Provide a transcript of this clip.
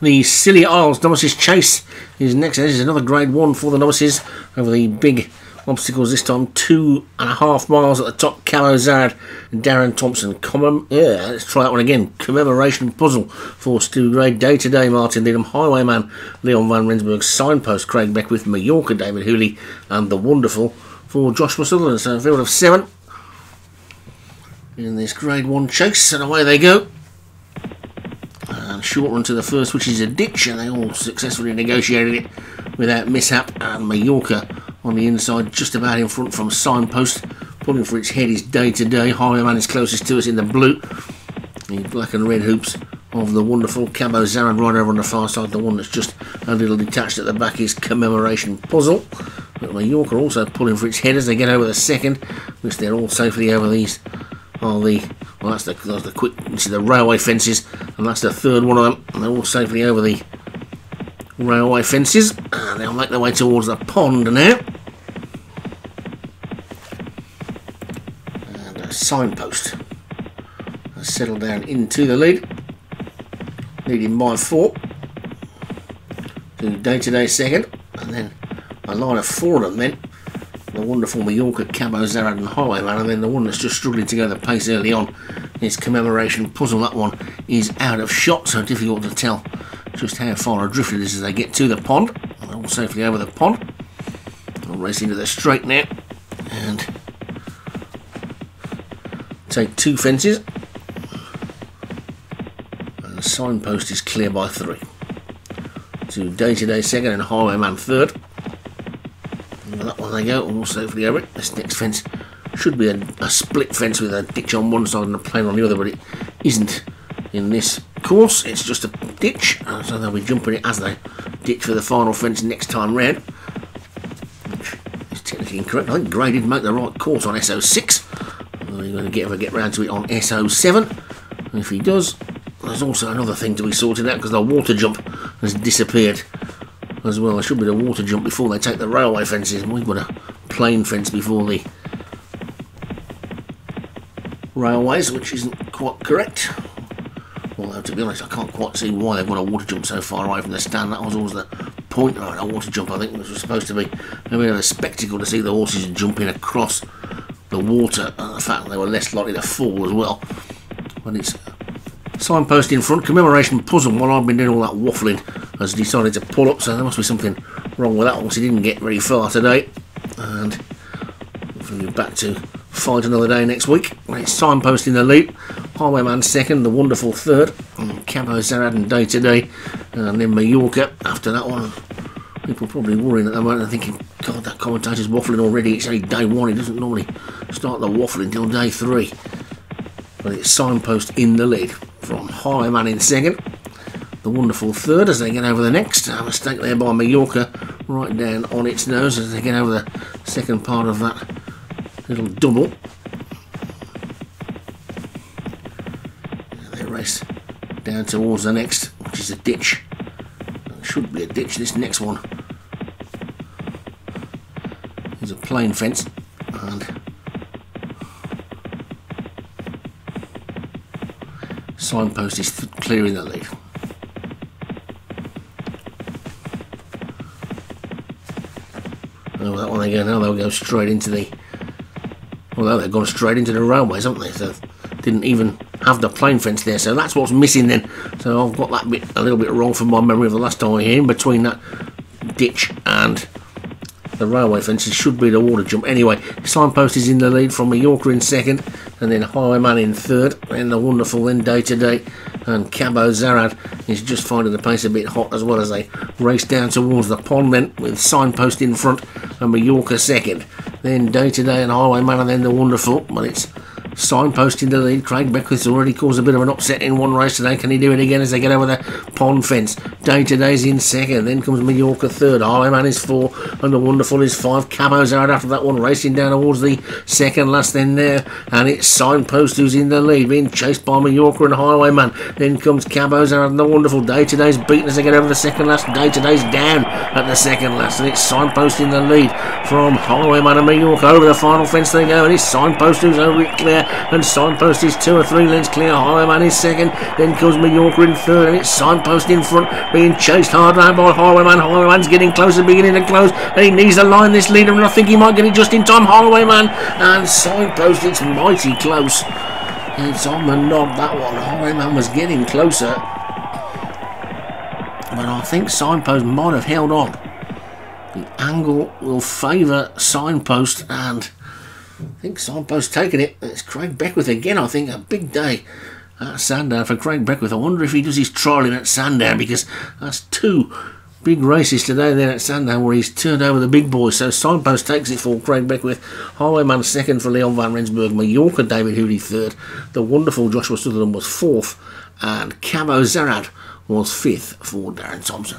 the Scilly Isles Novices Chase is next. This is another Grade 1 for the novices over the big obstacles, this time 2.5 miles at the top. Calo Zard and Darren Thompson. Let's try that one again. Commemoration Puzzle for Stu Gray. Day to Day, Martin Needham. Highwayman, Leon Van Rensburg. Signpost, Craig Beckwith. My Yorker, David Hooley. And The Wonderful for Joshua Sutherland. So a field of 7 in this Grade 1 chase, and away they go. And short run to the first, which is a ditch, and they all successfully negotiated it without mishap. And My Yorker on the inside, just about in front from Signpost. Pulling for its head is Day to Day. Highwayman is closest to us in the blue. The black and red hoops of The Wonderful. Cabo Zarin right over on the far side. The one that's just a little detached at the back is Commemoration Puzzle. But My Yorker also pulling for its head as they get over the second, which they're all safely over. These are the, well, that's the quick, this is the railway fences, and that's the third one of them, and they're all safely over the railway fences, and they'll make their way towards the pond now. Signpost has settled down into the lead, leading by 4 to Day to Day second, and then a line of 4 of them then. The Wonderful, My Yorker, Cabo Zarad and Highwayman, and then the one that's just struggling to go the pace early on is Commemoration Puzzle. That one is out of shot, so difficult to tell just how far adrift it is as they get to the pond. And they're all safely over the pond. All racing to the straight now, and take 2 fences, and the Signpost is clear by 3 to Day to Day second and Highwayman third. And that one they go, all safely over it. This next fence should be a split fence with a ditch on one side and a plane on the other, but it isn't in this course, it's just a ditch, and so they'll be jumping it as they ditch for the final fence next time round, which is technically incorrect. I think Gray did make the right course on SO6. He's going to get round to it on SO7, and if he does, there's also another thing to be sorted out because the water jump has disappeared as well. There should be the water jump before they take the railway fences, and we've got a plain fence before the railways, which isn't quite correct. Although, to be honest, I can't quite see why they've got a water jump so far away from the stand. That was always the point of a water jump. I think it was supposed to be a bit of a spectacle to see the horses jumping across the water, and the fact they were less likely to fall as well. But it's Signpost in front. Commemoration Puzzle, while I've been doing all that waffling, has decided to pull up, so there must be something wrong with that horse. He didn't get very far today, and we'll be back to fight another day next week. It's Signpost in the lead, Highwayman second, The Wonderful third, and Cabo Zarad and Day to Day, and then My Yorker after that one. People are probably worrying at the moment and thinking, God, that commentator's waffling already. It's only day 1, he doesn't normally start the waffling till day 3. But it's Signpost in the lead from Highwayman in second, The Wonderful third as they get over the next. A mistake there by My Yorker, right down on its nose as they get over the second part of that little double. And they race down towards the next, which is a ditch. Should be a ditch. This next one is a plain fence, and Signpost is clear in the lead. Oh, that one again. Now they'll go straight into the, although they've gone straight into the railways, haven't they? So didn't even have the plain fence there, so that's what's missing then. So I've got that bit a little bit wrong from my memory of the last time we were here. In between that ditch and the railway fences should be the water jump. Anyway, Signpost is in the lead from My Yorker in second, and then Highwayman in third, and The Wonderful, then Day to Day, and Cabo Zarad is just finding the pace a bit hot as well as they race down towards the pond then, with Signpost in front and My Yorker second, then Day to Day and Highwayman, and then The Wonderful. But it's Signpost in the lead. Craig Beckwith's already caused a bit of an upset in one race today. Can he do it again as they get over the pond fence? Day to Day's in second. Then comes My Yorker third. Highwayman is 4, and The Wonderful is 5. Cabo's out after that one, racing down towards the second last then there. And it's Signpost who's in the lead, being chased by My Yorker and Highwayman. Then comes Cabo's out and The Wonderful. Day to Day's beaten as they get over the second last. Day to Day's down at the second last, and it's Signpost in the lead from Highwayman and My Yorker. Over the final fence they go, and it's Signpost who's over it clear. and Signpost is 2 or 3 lengths clear. Highwayman is second, then comes My Yorker in third, and it's Signpost in front, being chased hard round by Highwayman. Highwayman's getting closer, beginning to close, and he needs to line this leader, and I think he might get it just in time. Highwayman and Signpost, it's mighty close. It's on the knob, that one. Highwayman was getting closer, but I think Signpost might have held on. The angle will favour Signpost, and I think Signpost taking it. It's Craig Beckwith again, I think. A big day at Sandown for Craig Beckwith. I wonder if he does his trialling at Sandown, because that's 2 big races today there at Sandown where he's turned over the big boys. So Signpost takes it for Craig Beckwith. Highwayman second for Leon Van Rensburg. My Yorker David Hooley third. The wonderful Joshua Sutherland was fourth. And Calo Zard was fifth for Darren Thompson.